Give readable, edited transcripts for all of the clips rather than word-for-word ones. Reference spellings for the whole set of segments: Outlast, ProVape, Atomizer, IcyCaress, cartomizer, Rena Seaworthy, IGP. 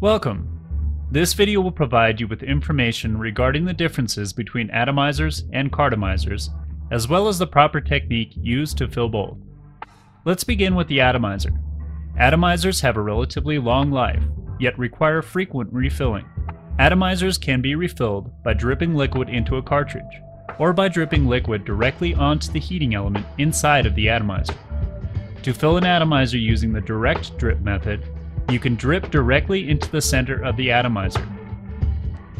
Welcome! This video will provide you with information regarding the differences between atomizers and cartomizers, as well as the proper technique used to fill both. Let's begin with the atomizer. Atomizers have a relatively long life, yet require frequent refilling. Atomizers can be refilled by dripping liquid into a cartridge, or by dripping liquid directly onto the heating element inside of the atomizer. To fill an atomizer using the direct drip method, you can drip directly into the center of the atomizer.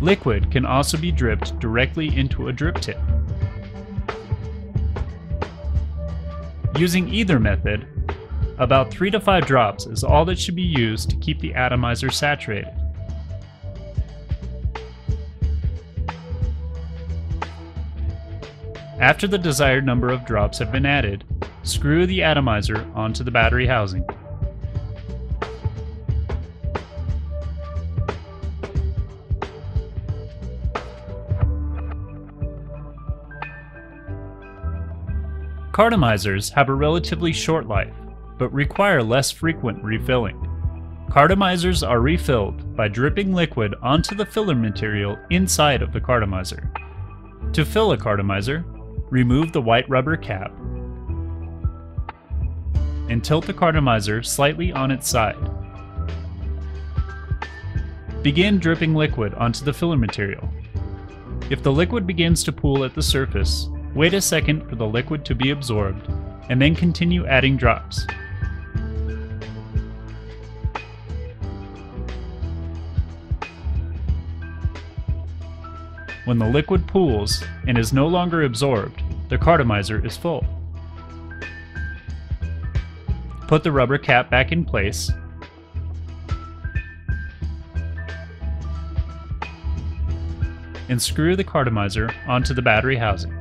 Liquid can also be dripped directly into a drip tip. Using either method, about 3 to 5 drops is all that should be used to keep the atomizer saturated. After the desired number of drops have been added, screw the atomizer onto the battery housing. Cartomizers have a relatively short life, but require less frequent refilling. Cartomizers are refilled by dripping liquid onto the filler material inside of the cartomizer. To fill a cartomizer, remove the white rubber cap and tilt the cartomizer slightly on its side. Begin dripping liquid onto the filler material. If the liquid begins to pool at the surface, wait a second for the liquid to be absorbed, and then continue adding drops. When the liquid pools and is no longer absorbed, the cartomizer is full. Put the rubber cap back in place, and screw the cartomizer onto the battery housing.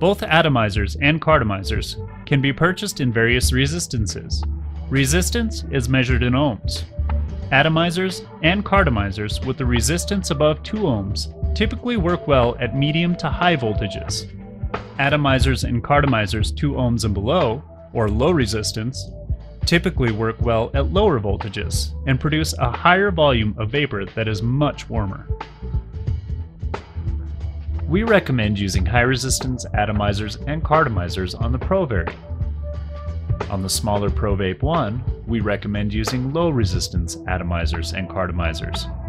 Both atomizers and cartomizers can be purchased in various resistances. Resistance is measured in ohms. Atomizers and cartomizers with a resistance above 2 ohms typically work well at medium to high voltages. Atomizers and cartomizers 2 ohms and below, or low resistance, typically work well at lower voltages and produce a higher volume of vapor that is much warmer. We recommend using high-resistance atomizers and cartomizers on the ProVape. On the smaller ProVape 1, we recommend using low-resistance atomizers and cartomizers.